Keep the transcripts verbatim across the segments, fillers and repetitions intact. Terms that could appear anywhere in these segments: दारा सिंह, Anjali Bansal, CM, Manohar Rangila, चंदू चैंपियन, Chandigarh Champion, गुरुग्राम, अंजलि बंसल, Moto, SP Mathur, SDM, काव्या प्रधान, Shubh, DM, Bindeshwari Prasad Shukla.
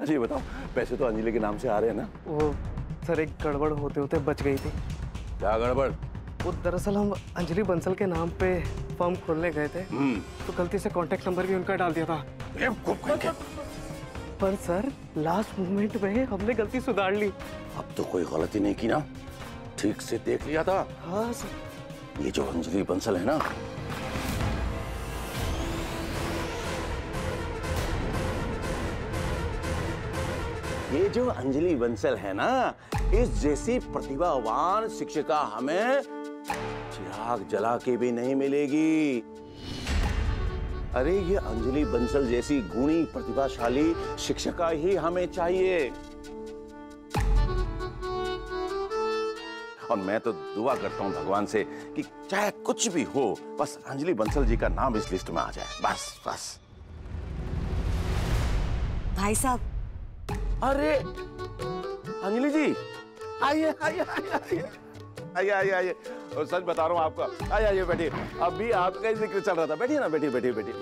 अच्छा ये बताओ, पैसे तो अंजलि के नाम से आ रहे हैं ना? वो सर एक गड़बड़ होते होते बच गई थी। क्या गड़बड़? वो दरअसल हम अंजलि बंसल के नाम पे फॉर्म खोलने गए थे तो गलती से कॉन्टेक्ट नंबर भी उनका डाल दिया था, पर सर लास्ट मोमेंट में हमने गलती सुधार ली। अब तो कोई गलती नहीं की ना, ठीक से देख लिया था। हाँ सर। ये जो अंजलि बंसल है ना, ये जो अंजलि बंसल है ना, इस जैसी प्रतिभावान शिक्षिका हमें चिराग जला के भी नहीं मिलेगी। अरे ये अंजलि बंसल जैसी गुणी प्रतिभाशाली शिक्षिका ही हमें चाहिए। और मैं तो दुआ करता हूँ भगवान से कि चाहे कुछ भी हो, बस अंजलि बंसल जी का नाम इस लिस्ट में आ जाए, बस बस। भाई साहब। अरे अंजलि जी, आइए आइए आइए आइए आइए आइए, और सच बता रहा हूँ आपका, आइए आइए बैठिए। अभी आपका ही जिक्र चल रहा था, बैठिए ना, बैठिए बैठिए बैठिए।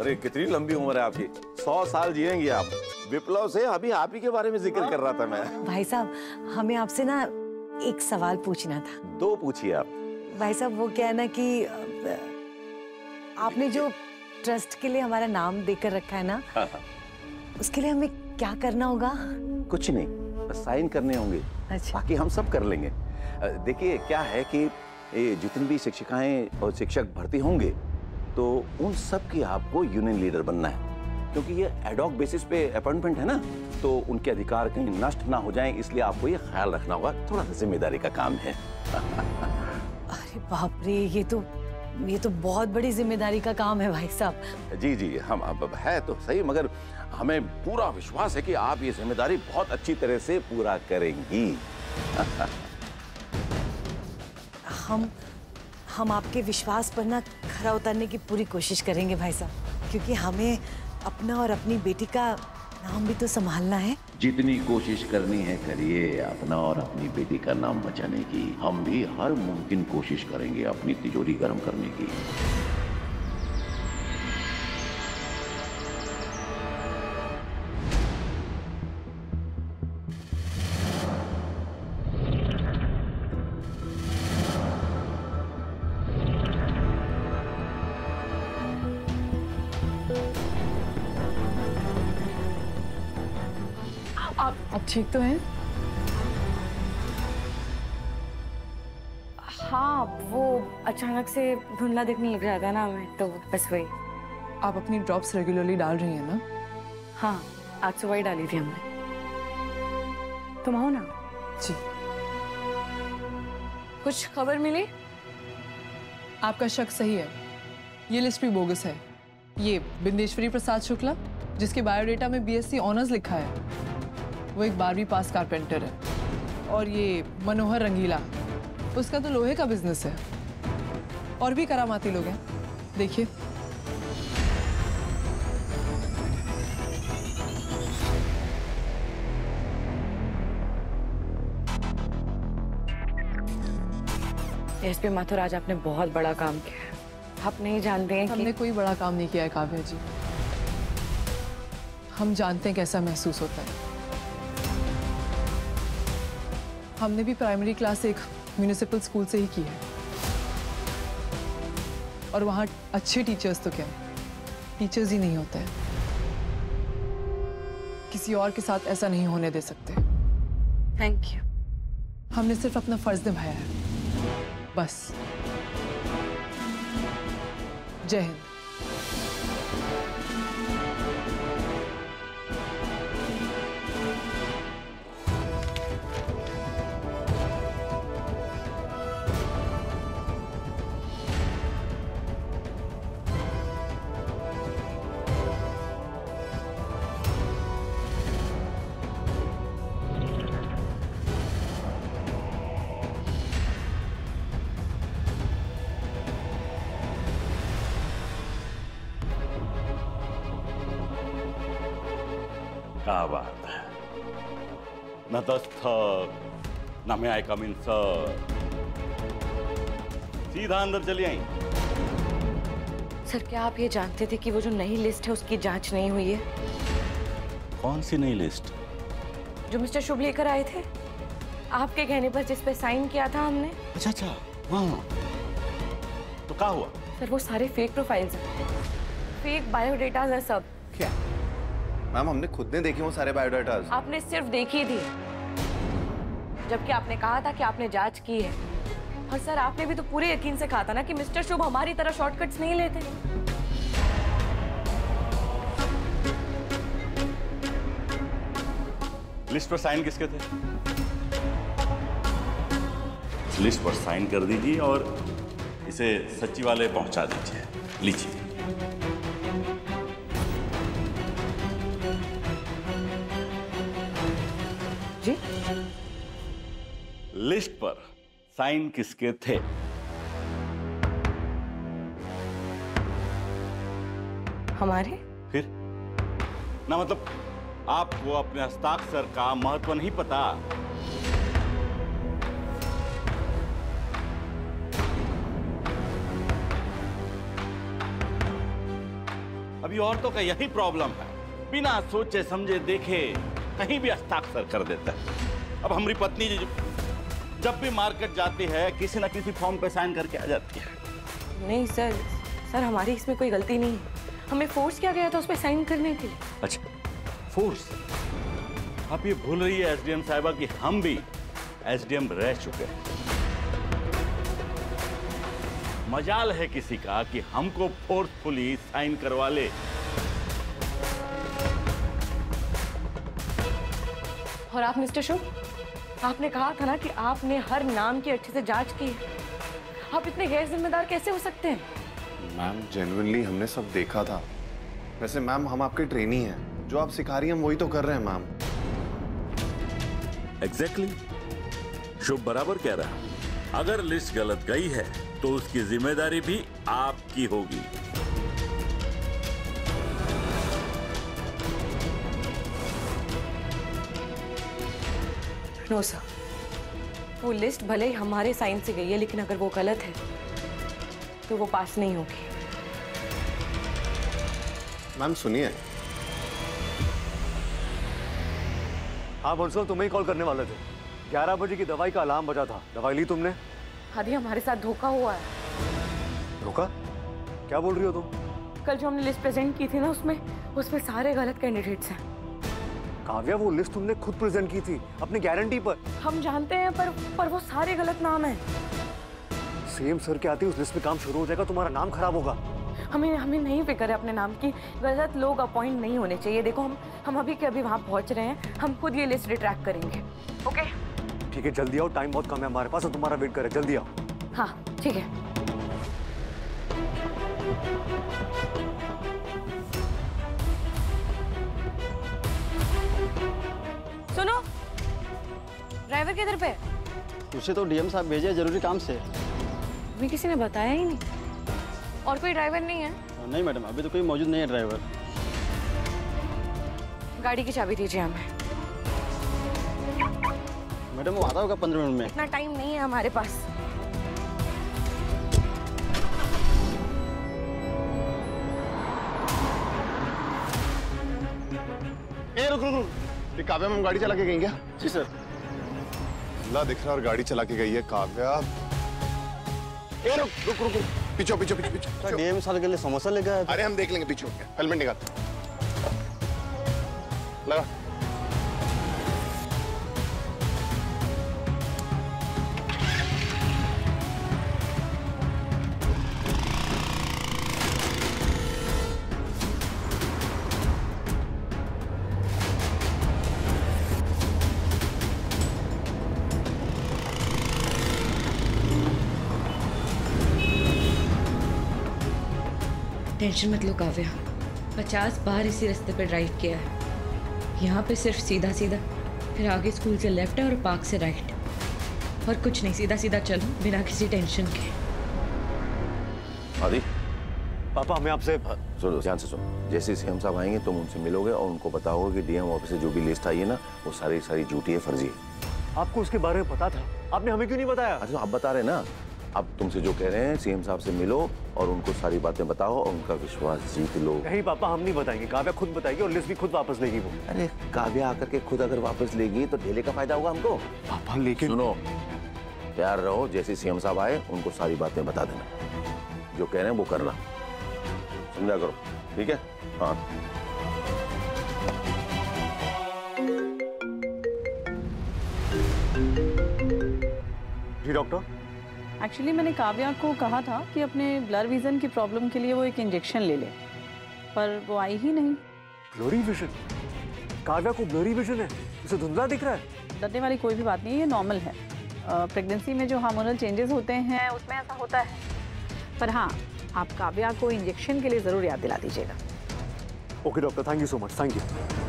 अरे कितनी लंबी उम्र है आपकी, सौ साल जिएंगी आप। विप्लव से अभी आप ही के बारे में जिक्र कर रहा था मैं। भाई साहब हमें आपसे ना एक सवाल पूछना था। दो पूछिए आप। भाई साहब वो क्या है ना कि आपने जो ट्रस्ट के लिए हमारा नाम देकर रखा है ना, उसके लिए हमें क्या करना होगा? कुछ नहीं, बस साइन करने होंगे। अच्छा। बाकी हम सब कर लेंगे। देखिए क्या है कि ये जितनी भी शिक्षिकाएं और शिक्षक भर्ती होंगे तो उन सब की आपको यूनियन लीडर बनना है, क्योंकि ये एडॉक बेसिस पे अपॉइंटमेंट है ना, तो उनके अधिकार कहीं नष्ट ना हो जाएं, इसलिए आपको ये ख्याल रखना होगा। थोड़ा सा जिम्मेदारी का काम है। अरे बाप रे, ये तो ये तो बहुत बड़ी जिम्मेदारी का काम है भाई साहब। जी जी, हम अब है तो सही, मगर हमें पूरा विश्वास है कि आप ये जिम्मेदारी बहुत अच्छी तरह से पूरा करेंगी। हम हम आपके विश्वास पर ना खरा उतरने की पूरी कोशिश करेंगे भाई साहब, क्योंकि हमें अपना और अपनी बेटी का नाम भी तो संभालना है। जितनी कोशिश करनी है करिए, अपना और अपनी बेटी का नाम बचाने की। हम भी हर मुमकिन कोशिश करेंगे अपनी तिजोरी गर्म करने की। ठीक तो है? हाँ, वो अचानक से धुंधला दिखने लग जाता है ना हमें, तो बस वही। आप अपनी ड्रॉप्स रेगुलरली डाल रही हैं ना? हाँ, आज सुबह ही डाली थी हमने। तुम आओ ना। जी। कुछ खबर मिली? आपका शक सही है, ये लिस्ट भी बोगस है। ये बिंदेश्वरी प्रसाद शुक्ला, जिसके बायोडेटा में बीएससी ऑनर्स लिखा है, वो एक बारहवीं पास कारपेंटर है। और ये मनोहर रंगीला, उसका तो लोहे का बिजनेस है। और भी करामाती लोग हैं, देखिए। एसपी माथुर, आज आपने बहुत बड़ा काम किया है। आप नहीं जानते हैं कि हमने कोई बड़ा काम नहीं किया है काव्या जी। हम जानते हैं कैसा महसूस होता है। हमने भी प्राइमरी क्लास एक म्यूनिसिपल स्कूल से ही की है, और वहाँ अच्छे टीचर्स तो क्या, टीचर्स ही नहीं होते हैं। किसी और के साथ ऐसा नहीं होने दे सकते। Thank you. हमने सिर्फ अपना फर्ज निभाया है, बस। जय हिंद। क्या बात है, न दस्तक न मैं आई कम इन, सीधा अंदर चली आई। सर क्या आप ये जानते थे कि वो जो नई लिस्ट है उसकी जांच नहीं हुई है? कौन सी नई लिस्ट? जो मिस्टर शुभ लेकर आए थे, आपके कहने पर जिस पे साइन किया था हमने। अच्छा अच्छा, हाँ। तो क्या हुआ? सर वो सारे फेक प्रोफाइल्स हैं, फेक बायोडाटाज हैं सब। क्या? मैम हमने खुद ने देखे वो सारे बायोडाटाज। आपने सिर्फ देखी थी, जबकि आपने कहा था कि आपने जांच की है। और सर आपने भी तो पूरे यकीन से कहा था ना कि मिस्टर शुभ हमारी तरह शॉर्टकट्स नहीं लेते। लिस्ट पर साइन किसके थे? लिस्ट पर साइन कर दीजिए और इसे सचिवालय पहुंचा दीजिए। लीजिए। जी? लिस्ट पर साइन किसके थे? हमारे? फिर? ना मतलब आपको अपने हस्ताक्षर का महत्व नहीं पता। अभी औरतों का यही प्रॉब्लम है, बिना सोचे समझे देखे कहीं भी हस्ताक्षर कर देता है। अब हमारी पत्नी जब भी मार्केट जाती है किसी ना किसी फॉर्म पे साइन करके आ जाती है। नहीं सर, सर हमारी इसमें कोई गलती नहीं है। हमें फोर्स किया गया था उसमें साइन करने के लिए। अच्छा फोर्स? आप ये भूल रही है एसडीएम साहिबा कि हम भी एसडीएम रह चुके हैं। मजाल है किसी का कि हमको फोर्सफुली साइन करवा ले। और आप मिस्टर शुभ, आपने कहा था ना कि आपने हर नाम की अच्छे से जांच की। आप इतने गैर जिम्मेदार कैसे हो सकते हैं? मैम जेन्युइनली हमने सब देखा था। वैसे मैम हम आपके ट्रेनी हैं, जो आप सिखा रही हैं हम वही तो कर रहे हैं मैम। Exactly exactly. शुभ बराबर कह रहा है। अगर लिस्ट गलत गई है तो उसकी जिम्मेदारी भी आपकी होगी। नो सर, वो लिस्ट भले ही हमारे साइन से गई है लेकिन अगर वो गलत है तो वो पास नहीं होगी। मैम सुनिए। हाँ बंसल, तुम्हें ही कॉल करने वाले थे। ग्यारह बजे की दवाई का अलार्म बजा था, दवाई ली तुमने? आदि हमारे साथ धोखा हुआ है। धोखा? क्या बोल रही हो तुम? कल जो हमने लिस्ट प्रेजेंट की थी ना उसमें उसमें सारे गलत कैंडिडेट्स हैं। काव्या वो लिस्ट तुमने खुद प्रेजेंट की थी अपनी गारंटी पर। हम जानते हैं पर पर वो सारे गलत नाम हैं। सीएम सर के आते ही उस लिस्ट में काम शुरू हो जाएगा, तुम्हारा नाम खराब होगा। हमें हमें नहीं फिक्र है अपने नाम की। गलत लोग अपॉइंट नहीं होने चाहिए। देखो हम हम अभी के अभी वहाँ पहुँच रहे हैं, हम खुद ये लिस्ट रिट्रैक्ट करेंगे। ओके ठीक है, जल्दी आओ, टाइम बहुत कम है हमारे पास और तुम्हारा वेट कर रहे हैं, जल्दी आओ। हाँ ठीक है। सुनो, ड्राइवर किधर पे? उसे तो डीएम साहब भेजे जरूरी काम से। हमें किसी ने बताया ही नहीं। और कोई ड्राइवर नहीं है? नहीं मैडम, अभी तो कोई मौजूद नहीं है ड्राइवर। गाड़ी की चाबी दीजिए हमें। मैडम वो आता होगा पंद्रह मिनट में। इतना टाइम नहीं है हमारे पास। ए रुक रुक रुक, काव्या मैम गाड़ी चला के गई क्या? जी सर। अल्लाह दिख रहा और गाड़ी चला के गई है काव्या। ए रुक रुक रुक, रुक। पीछो पीछो पीछो पीछो। डीएम साल के लिए समोसा लेके आया था। अरे हम देख लेंगे, पीछे हेलमेट निकाल लगा। टेंशन मत लो काव्या, पचास बार इसी रास्ते पर ड्राइव किया है। यहाँ पे सिर्फ सीधा सीधा, फिर आगे स्कूल से लेफ्ट है और पार्क से राइट, और कुछ नहीं, सीधा सीधा चलो बिना किसी टेंशन के। आदि पापा हमें आपसे सुनो, ध्यान से सुनो। जैसे सीएम साहब आएंगे तुम उनसे मिलोगे और उनको बताओगे कि डीएम ऑफिस से जो भी लिस्ट आई है ना वो सारी सारी झूठी है, फर्जी है। आपको उसके बारे में पता था, आपने हमें क्यों नहीं बताया? अच्छा आप बता रहे ना, अब तुमसे जो कह रहे हैं सीएम साहब से मिलो और उनको सारी बातें बताओ और उनका विश्वास जीत लो। नहीं पापा, हम नहीं बताएंगे, काव्या खुद बताएगी और लिस्ट भी खुद वापस लेगी वो। अरे काव्या आकर के खुद अगर वापस लेगी तो ढेले का फायदा होगा हमको। पापा लेकिन सुनो, तैयार रहो, जैसे सीएम साहब आए उनको सारी बातें बता देना, जो कह रहे हैं वो करना, समझा करो, ठीक है? हाँ जी डॉक्टर। एक्चुअली मैंने काव्या को कहा था कि अपने ब्लर विजन की प्रॉब्लम के लिए वो एक इंजेक्शन ले ले, पर वो आई ही नहीं। Blurry vision? काव्या को ब्लरी विजन है, उसे धुंधला दिख रहा है। डरने वाली कोई भी बात नहीं, ये नॉर्मल है। प्रेगनेंसी में जो हार्मोनल चेंजेस होते हैं उसमें ऐसा होता है। पर हाँ, आप काव्या को इंजेक्शन के लिए ज़रूर याद दिला दीजिएगा। Okay doctor, thank you so much, thank you.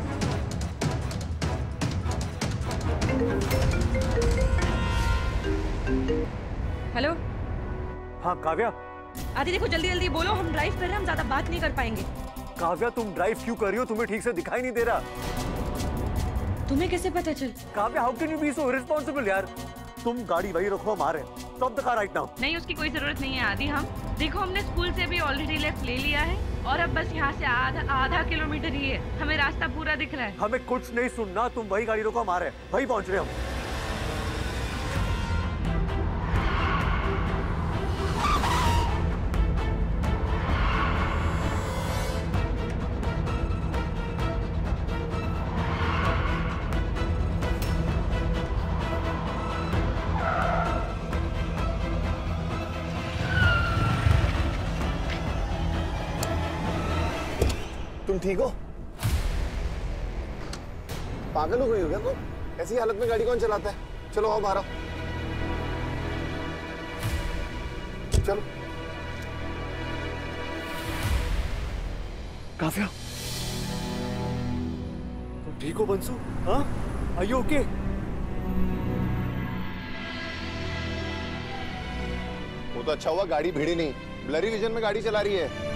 Hello. हाँ काव्या। आदि देखो, जल्दी जल्दी बोलो, हम ड्राइव कर रहे हैं, हम ज्यादा बात नहीं कर पाएंगे। काव्या तुम ड्राइव क्यों कर रही हो, तुम्हें ठीक से दिखाई नहीं दे रहा। तुम्हें कैसे पता चल? Kavya how can you be so irresponsible यार, तुम गाड़ी वही रखो, हम आ रहे हैं। Stop the car right now. नहीं, उसकी कोई जरूरत नहीं है आदि। हम देखो, हमने स्कूल से भी ऑलरेडी लेफ्ट ले लिया है और अब बस यहाँ से आधा आधा किलोमीटर ही है, हमें रास्ता पूरा दिख रहा है। हमें कुछ नहीं सुनना, तुम वही गाड़ी रोको, हम आ रहे हैं, वही पहुँच रहे हम। ठीक हो? पागल हो गई हो क्या तुम? तो? ऐसी हालत में गाड़ी कौन चलाता है? चलो आओ बाहर, चलो। काव्या तुम ठीक हो? बंसू हाँ, आर यू ओके? वो तो अच्छा हुआ गाड़ी भिड़ी नहीं, ब्लरी विजन में गाड़ी चला रही है।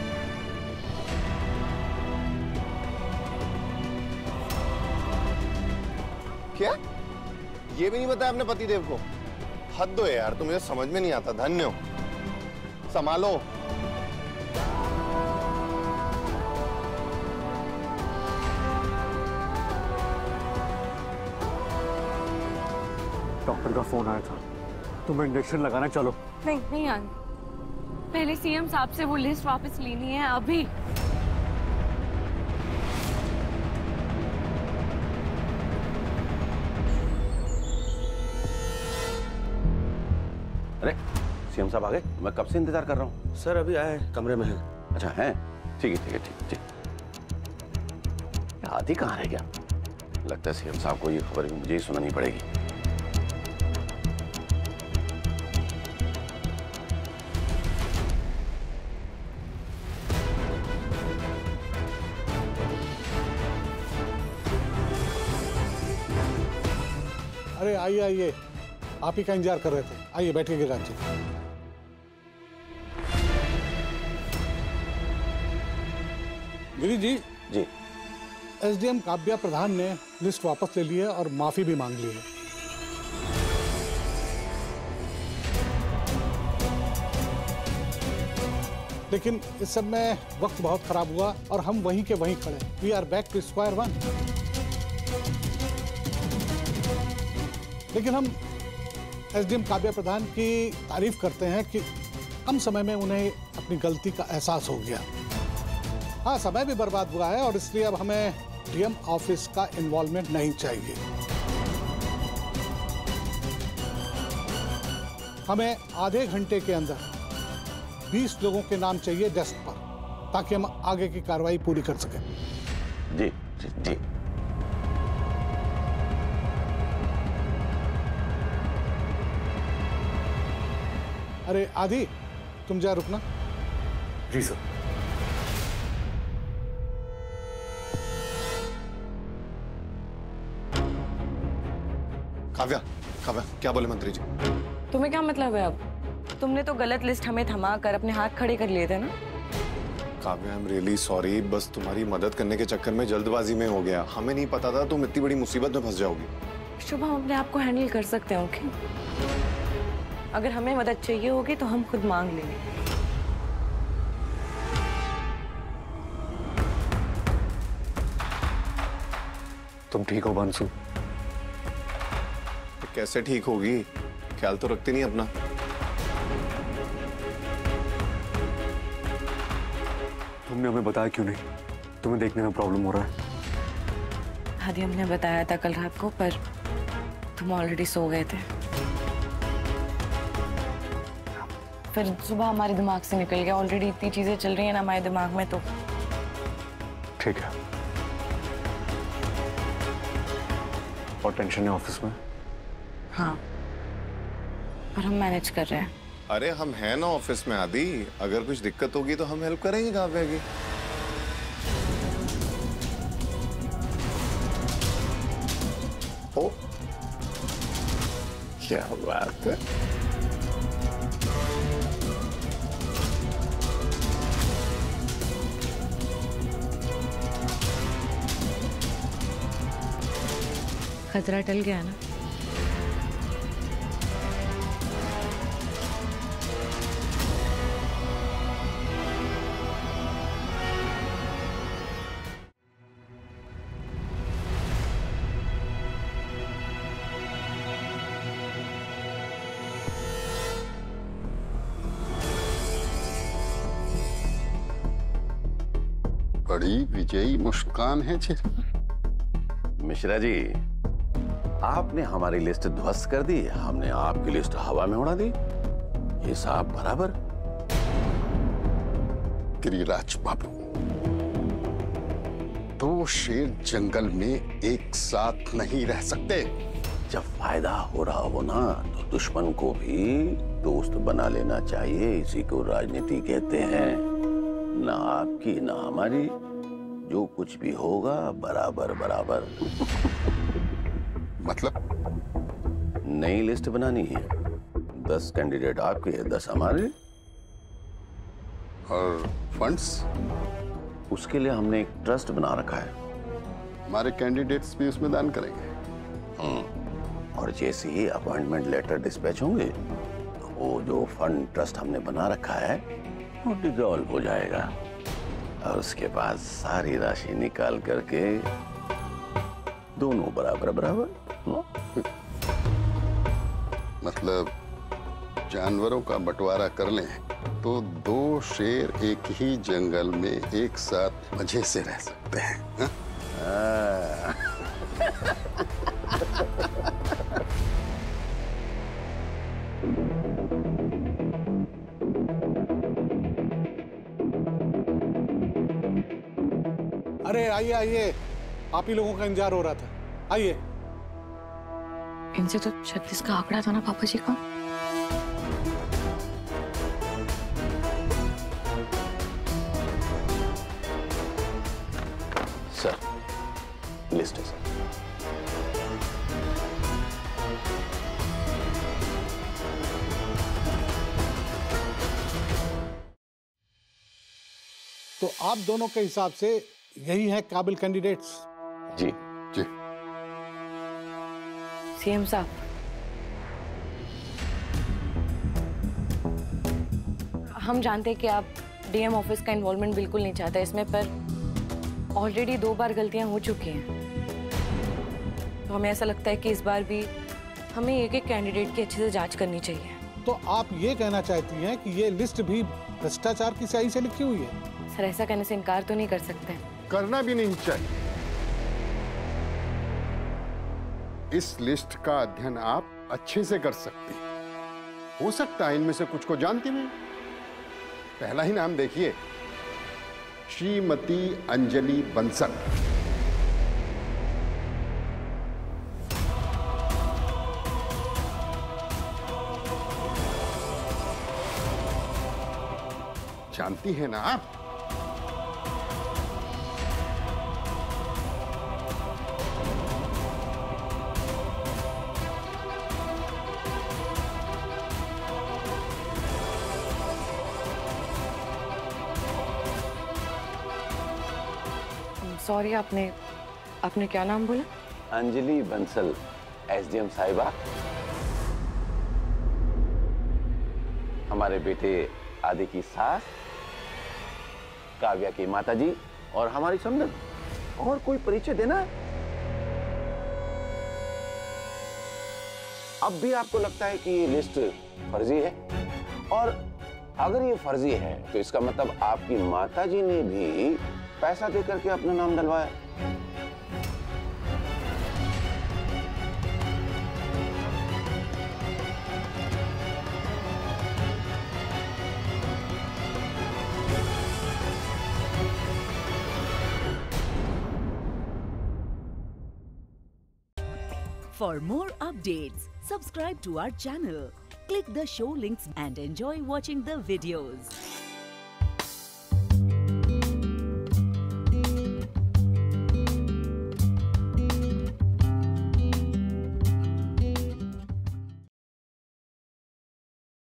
क्या ये भी नहीं बताया अपने पतिदेव को? हद दो यार, तुम्हें समझ में नहीं आता। धन्य हो, संभालो। डॉक्टर का फोन आया था, तुम्हें इंजेक्शन लगाना। चलो। नहीं नहीं यार, पहले सीएम साहब से वो लिस्ट वापस लेनी है अभी। सीएम साहब आ गए, मैं कब से इंतजार कर रहा हूँ। सर अभी आए हैं, कमरे में हैं। अच्छा हैं, ठीक है ठीक है ठीक है ठीक। आदि कहाँ रह गया? लगता है सीएम साहब को ये खबर भी मुझे ही सुनानी पड़ेगी। अरे आइए आइए, आप ही का इंतजार कर रहे थे, आइए बैठिए गिराजी। गिरी जी जी, एसडीएम काव्या प्रधान ने लिस्ट वापस ले ली है और माफी भी मांग ली है। लेकिन इस सब में वक्त बहुत खराब हुआ और हम वहीं के वहीं खड़े। We are back to square one. लेकिन हम एसडीएम काव्या प्रधान की तारीफ करते हैं कि कम समय में उन्हें अपनी गलती का एहसास हो गया। हाँ, समय भी बर्बाद हुआ है और इसलिए अब हमें डीएम ऑफिस का इन्वॉल्वमेंट नहीं चाहिए। हमें आधे घंटे के अंदर बीस लोगों के नाम चाहिए डेस्क पर, ताकि हम आगे की कार्रवाई पूरी कर सकें। जी जी जी। अरे आदि, तुम जा रुकना। जी सर। काव्या, काव्या, क्या बोले मंत्री जी? तुम्हें क्या मतलब है अब? तुमने तो गलत लिस्ट हमें थमा कर अपने हाथ खड़े कर लिए थे ना। Kavya I am really sorry, बस तुम्हारी मदद करने के चक्कर में जल्दबाजी में हो गया। हमें नहीं पता था तुम इतनी बड़ी मुसीबत में फंस जाओगी। शुभम, अपने आप को हैंडल कर सकते हो। अगर हमें मदद चाहिए होगी तो हम खुद मांग लेंगे। तुम ठीक हो बांसु? कैसे ठीक होगी? ख्याल तो रखती नहीं अपना। तुमने हमें बताया क्यों नहीं? तुम्हें देखने में प्रॉब्लम हो रहा है? दादी हमने बताया था कल रात को, पर तुम ऑलरेडी सो गए थे। फिर सुबह हमारे दिमाग से निकल गया। ऑलरेडी इतनी चीजें चल रही हैं ना हमारे दिमाग में, तो ठीक है। और टेंशन है ऑफिस में? हाँ, पर हम मैनेज कर रहे हैं। अरे हम हैं ना ऑफिस में आदि, अगर कुछ दिक्कत होगी तो हम हेल्प करेंगे। काव्या की ओ क्या बात है। खतरा टल गया ना? बड़ी विजयी मुस्कान है चेहरा। मिश्रा जी, आपने हमारी लिस्ट ध्वस्त कर दी, हमने आपकी लिस्ट हवा में उड़ा दी। ये साहब बराबर। गिरिराज बाबू, दो शेर जंगल में एक साथ नहीं रह सकते। जब फायदा हो रहा हो ना, तो दुश्मन को भी दोस्त बना लेना चाहिए। इसी को राजनीति कहते हैं। ना आपकी ना हमारी, जो कुछ भी होगा बराबर बराबर। मतलब नई लिस्ट बनानी है। दस कैंडिडेट आपके, दस हमारे। और फंड्स? उसके लिए हमने एक ट्रस्ट बना रखा है। हमारे कैंडिडेट्स भी उसमें दान करेंगे। हम्म, और जैसे ही अपॉइंटमेंट लेटर डिस्पैच होंगे, तो वो जो फंड ट्रस्ट हमने बना रखा है वो डिजॉल्व हो जाएगा। और उसके बाद सारी राशि निकाल करके दोनों बराबर बराबर। मतलब जानवरों का बंटवारा कर लें तो दो शेर एक ही जंगल में एक साथ मजे से रह सकते हैं। हा? अरे आइए आइए, आप ही लोगों का इंतजार हो रहा था। आइए। इनसे तो छत्तीस का आंकड़ा था ना पापा जी का। सर, लिस्ट है सर। तो आप दोनों के हिसाब से यही है काबिल कैंडिडेट्स? जी जी। सीएम साहब, हम जानते हैं कि आप डीएम ऑफिस का इन्वॉल्वमेंट बिल्कुल नहीं चाहते इसमें, पर ऑलरेडी दो बार गलतियां हो चुकी हैं, तो हमें ऐसा लगता है कि इस बार भी हमें एक एक कैंडिडेट की अच्छे से जांच करनी चाहिए। तो आप ये कहना चाहती हैं कि ये लिस्ट भी भ्रष्टाचार की स्याही से लिखी हुई है? सर, ऐसा कहने से इनकार तो नहीं कर सकते, करना भी नहीं चाहिए। इस लिस्ट का अध्ययन आप अच्छे से कर सकते हैं। हो सकता है इनमें से कुछ को जानती नहीं। पहला ही नाम देखिए, श्रीमती अंजलि बंसल। जानती है ना आप? सॉरी, आपने आपने क्या नाम बोला? अंजलि बंसल, एसडीएम साहिबा। हमारे बेटे आदि की सास, काव्या की माताजी और हमारी संगत। और कोई परिचय देना? अब भी आपको लगता है कि ये लिस्ट फर्जी है? और अगर ये फर्जी है तो इसका मतलब आपकी माताजी ने भी पैसा दे करके अपना नाम डलवाया। For more updates, subscribe to our channel, click the show links and enjoy watching the videos.